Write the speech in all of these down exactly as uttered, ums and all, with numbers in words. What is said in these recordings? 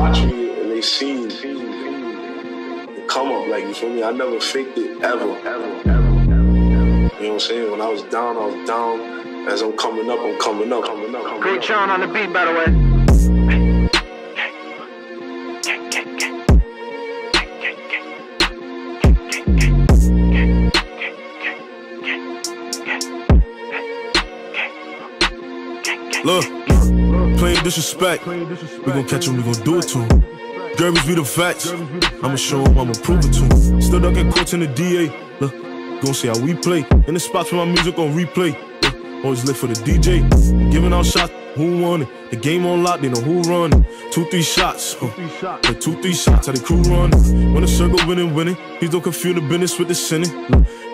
watch me and they seen the come up, like, you feel me? I never faked it, ever, ever, ever, ever. You know what I'm saying? When I was down, I was down. As I'm coming up, I'm coming up, coming up. Coming Great Sean on the beat, by the way. Look, plain disrespect. We gon' catch him, we gon' do it to him. Gerbies be the facts. I'ma show him, I'ma prove it to him. Still don't get caught in the D A. Look, gon' see how we play. In the spots where my music on replay. Look, always lit for the D J. Giving out shots, who won it? The game on lock, they know who run it. Two, three shots. Huh. Like two, three shots, how the crew run it. When the circle winning, winning. Please don't confuse the business with the sinning.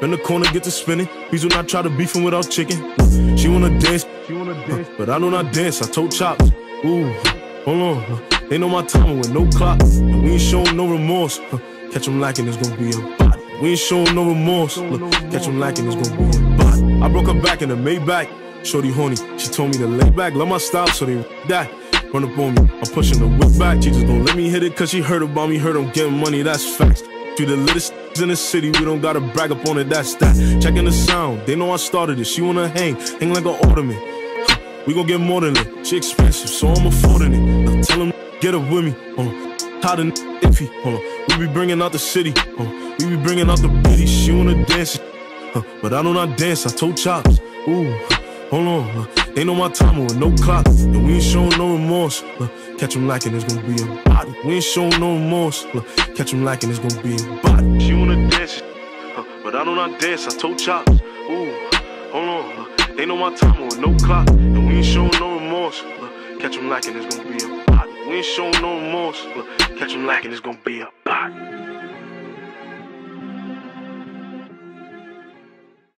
Bend the corner, get to spinning. Please do not try to beef him without chicken. She wanna dance. Uh, but I do not dance, I told Chops. Ooh, hold on, uh, they know my time with no clock. We ain't showing no remorse, uh, catch them lacking, it's gonna be a body. We ain't showing no remorse, uh, catch them lacking, it's gonna be a body. I broke her back in the Maybach, shorty horny, she told me to lay back. Love my style, so they die. Run up on me, I'm pushing the whip back. She just gon' let me hit it, cause she heard about me, heard I'm getting money, that's facts. We the littest in the city, we don't gotta brag up on it, that's that. Checking the sound, they know I started it, she wanna hang, hang like an ornament. We gon' get more than that. She expensive, so I'm affording it. Now tell them, get up with me. Hold on. Tired and iffy. Hold on. We be bringing out the city. Hold on. We be bringing out the bitty. She wanna dance, huh, but I do not dance. I told Chops. Ooh, hold on. Huh. They know my time with no clock, and we ain't showing no remorse. Huh. Catch them lacking, it's gonna be a body. We ain't showing no remorse. Huh. Catch them lacking, it's gonna be a body. She wanna dance, huh, but I do not dance. I told Chops. Ooh, hold on. Huh. They know my time with no clock, and we ain't showing no remorse. Look, catch them lacking, it's gonna be a body. We ain't showing no remorse. Look, catch them lacking, it's gonna be a body.